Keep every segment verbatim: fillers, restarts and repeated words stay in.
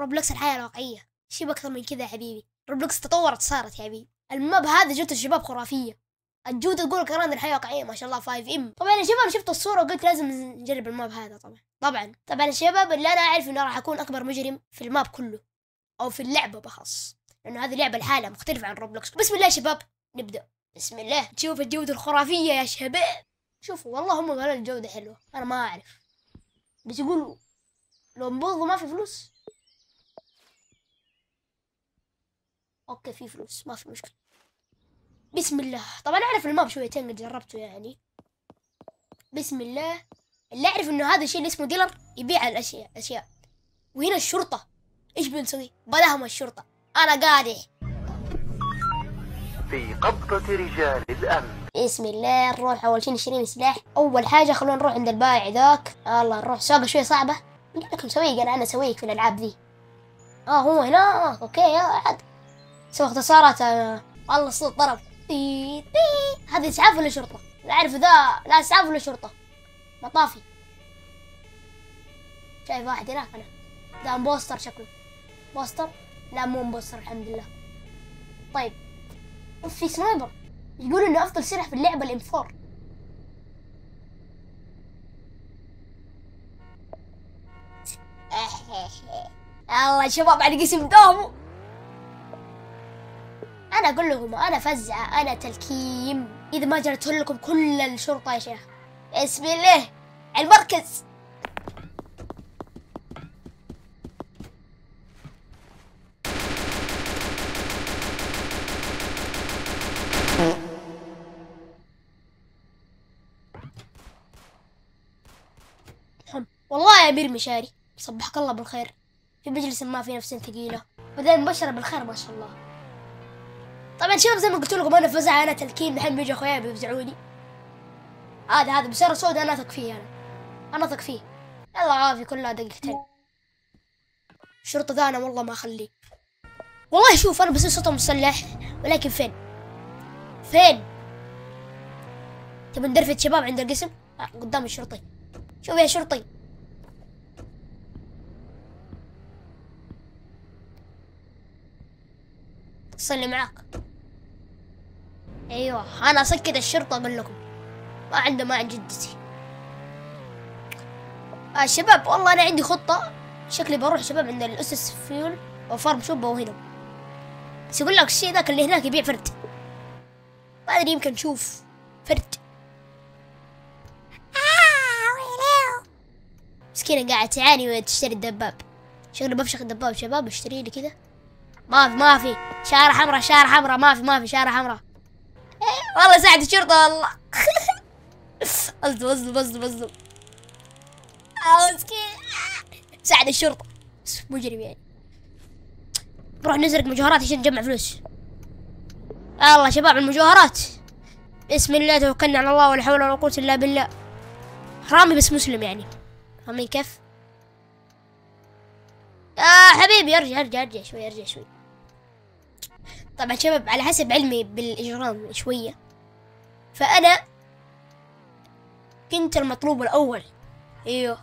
روبلوكس الحياة الواقعية، شيب أكثر من كذا يا حبيبي. روبلوكس تطورت صارت يا حبيبي. الماب هذا جوته الشباب خرافية، الجودة تقول كمان الحياة واقعية ما شاء الله. فايف إم طبعا يا شباب شفت الصورة وقلت لازم نجرب الماب هذا. طبعا طبعا طبعا يا شباب اللي أنا أعرف إنه راح أكون أكبر مجرم في الماب كله أو في اللعبة بخص، لأنه هذه لعبة لحالها مختلفة عن روبلوكس. بسم الله يا شباب نبدأ. بسم الله. شوف الجودة الخرافية يا شباب، شوفوا والله هم قالوا الجودة حلوة، أنا ما أعرف بس يقولوا لو انبضوا ما في فلوس. اوكي في فلوس ما في مشكلة. بسم الله. طبعا اعرف الماب شويتين قد جربته يعني. بسم الله. اللي اعرف انه هذا الشيء اللي اسمه ديلر يبيع الاشياء اشياء. وهنا الشرطة ايش بنسوي؟ بلاهم الشرطة، انا قادح في قبضة رجال الامن. بسم الله نروح اول شيء نشتري سلاح. اول حاجة خلونا نروح عند البائع ذاك. الله نروح سوقه شوي صعبة. قلت لكم سويق انا انا سويق في الالعاب ذي. اه هو هنا. اه اوكي يا عاد سوى اختصارات. والله الصوت ضرب. تي تي هذا اسعاف ولا شرطة؟ لا اعرف ذا، لا اسعاف ولا شرطة. مطافي. شايف واحد هناك انا. ذا امبوستر شكله. بوستر؟ لا مو امبوستر الحمد لله. طيب. اوف في سنايبر. يقول انه افضل سلاح في اللعبة الام أربعة. الله شباب على قسم دامو. أنا أقول لهم أنا فزعة، أنا تلكيم، إذا ما جرت لكم كل الشرطة يا شيخ. بسم الله المركز. والله يا أمير مشاري صبحك الله بالخير، في مجلس ما في نفسين ثقيلة، بدأنا مبشرة بالخير ما شاء الله. طبعا شباب زي ما قلت لكم انا فزع انا تلكين، الحين بيجوا اخوياي بيفزعوني. هذا هذا بسيارة سوداء انا اثق فيه، انا انا اثق فيه. يلا عافية كلها دقيقتين. الشرطة ذا انا والله ما اخليه. والله شوف انا بصير صوته مسلح، ولكن فين؟ فين؟ تبي ندرفد شباب عند القسم؟ آه قدام الشرطي. شوف يا شرطي. صلي معاك. ايوه انا اسكت الشرطه اقول لكم ما عنده ما عند جدتي. آه شباب والله انا عندي خطه، شكلي بروح شباب عند الاسس فيول او فارم شوب او هنا، بس يقول لك الشيء ذاك اللي هناك يبيع فرد، ما ادري يمكن نشوف فرد. آه ويلو مسكينه قاعده تعاني وتشتري الدباب. شكلي بفشخ الدباب شباب، اشتري لي كذا. ما في ما في شارع حمراء، شارع حمراء ما في ما في شارع حمراء. والله ساعد الشرطة والله. اصدم اصدم اصدم اصدم. ساعد الشرطة مجرم يعني. نروح نسرق مجوهرات عشان نجمع فلوس. يلا شباب المجوهرات. بسم الله توكلنا على الله ولا حول ولا قوة الا بالله. رامي بس مسلم يعني. فاهمين كيف؟ آه حبيبي ارجع ارجع ارجع شوي ارجع شوي. طبعا شباب على حسب علمي بالاجرام شويه، فانا كنت المطلوب الاول. ايوه.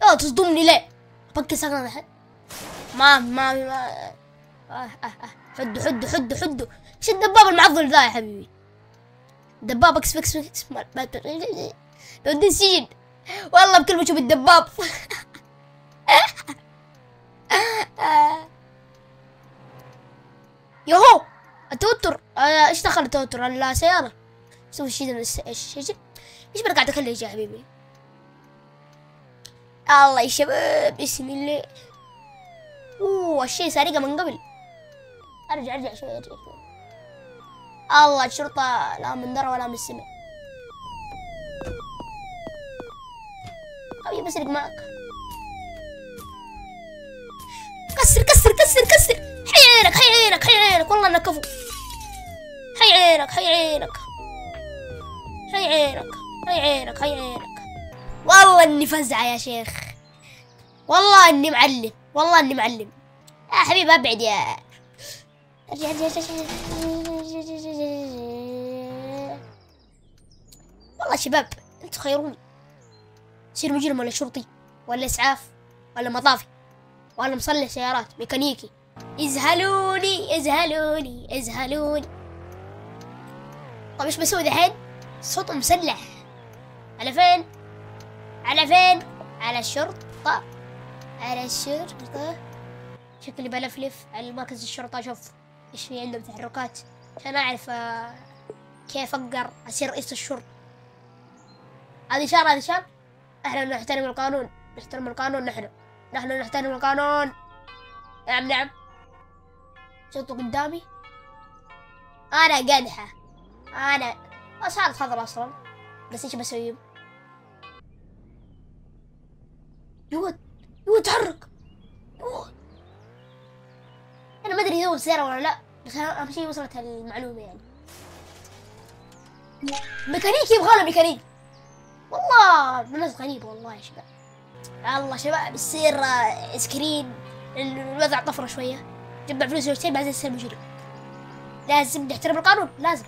لا تصدمني ليه؟ بكي سكن احد؟ ما ما ما آه آه آه. حدو حدو حدو حدو. ايش الدباب المعضل ذا يا حبيبي؟ دباب اكس بكس بكس بودي السجن والله بكل ما اشوف الدباب. يوهو التوتر. ايش دخل التوتر على السيارة؟ شوف الشيء ذا ايش ايش بقعد اكلج يا حبيبي. الله يا شباب بسم الله. اوه الشيء سرقة من قبل. ارجع ارجع شوي ارجع شوي. الله الشرطة لا من درى ولا من سمع. ابي بسرق معك. كسر كسر كسر كسر. حي عينك حي عينك حي عينك والله انك كفو. حي عينك حي عينك حي عينك حي عينك حي عينك. والله اني فزعة يا شيخ، والله اني معلم، والله اني معلم يا حبيبي. ابعد يا ارجع ارجع ارجع والله شباب انتوا خيروني، تصير مجرم ولا شرطي ولا اسعاف ولا مطافي وانا مصلح سيارات ميكانيكي. ازهلوني ازهلوني ازهلوني. طب ايش بسوي دحين؟ صوت مسلح. على فين؟ على فين؟ على الشرطة، على الشرطة. شكلي بلفلف على مركز الشرطة اشوف ايش في عندهم تحركات عشان اعرف كيف اقدر اصير رئيس الشرطة. هذه شر هذه شر. احنا نحترم القانون، نحترم القانون، نحن نحن نحترم القانون. نعم نعم. شرطة قدامي. انا قدحة، انا صارت خضرا اصلا، بس ايش بسوي؟ يوه يوه تحرك. يوه انا ما ادري هو السيارة ولا لا، بس اهم شيء وصلت المعلومة يعني. ميكانيكي يبغاله ميكانيكي. والله ناس غريبة والله يا شباب. الله شباب بتصير سكرين الوضع طفرة شوية. جمع فلوس واشتري بعدين يصير مجرم. لازم نحترم القانون، لازم.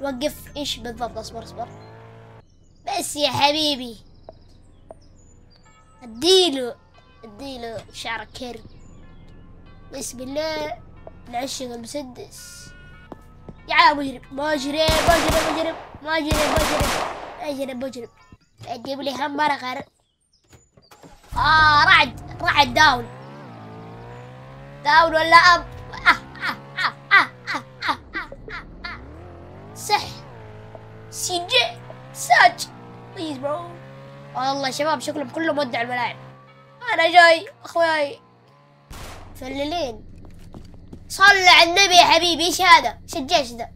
وقف ايش بالضبط؟ اصبر اصبر. بس يا حبيبي. اديله اديله شعرك كيرلي. بسم الله نعشق المسدس. يا مجرم مجرم مجرم مجرم مجرم مجرم مجرم مجرم. اجيب لي هم مرغر. آه رعد رعد داون داون ولا أب. آه آه آه آه آه آه آه. صح سيجي ساج بليز برو. والله شباب شكلهم كلهم ودع الملاعب. أنا جاي أخوي فللين. صلي على النبي يا حبيبي. إيش هذا؟ إيش الجيش ذا؟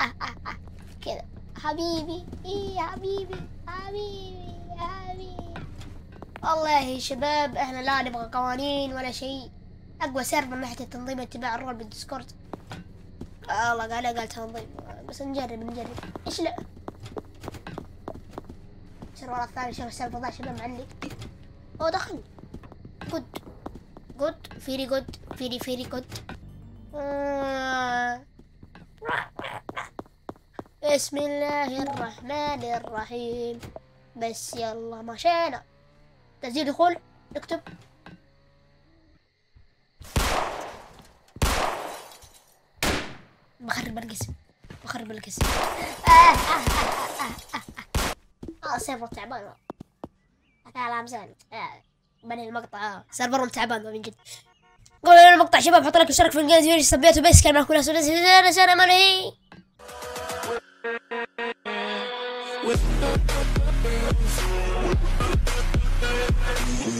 آه آه آه كذا حبيبي. إيه حبيبي حبيبي حبيبي. والله يا شباب إحنا لا نبغى قوانين ولا شيء. أقوى سيرفر من ناحية التنظيم اتباع الرول بالديسكورد. آه الله قال قال تنظيم، بس نجرب نجرب إيش لا. السيرفر الثاني شوف السيرفر ذا شباب معلق. أوه دخل. جود جود فيري جود فيري فيري جود. بسم الله الرحمن الرحيم. بس يلا مشينا. تسجيل دخول اكتب. بخرب القسم بخرب القسم. آه آه آه آه آه. آه سيرفر تعبان. كلام زين. بني المقطع سيرفرهم تعبان من جد. قولوا لنا المقطع شباب، حطوا لك وشارك في الجيم فيوري سبيت وبس كان معكم ناس وناس انا مالي. We'll be right back.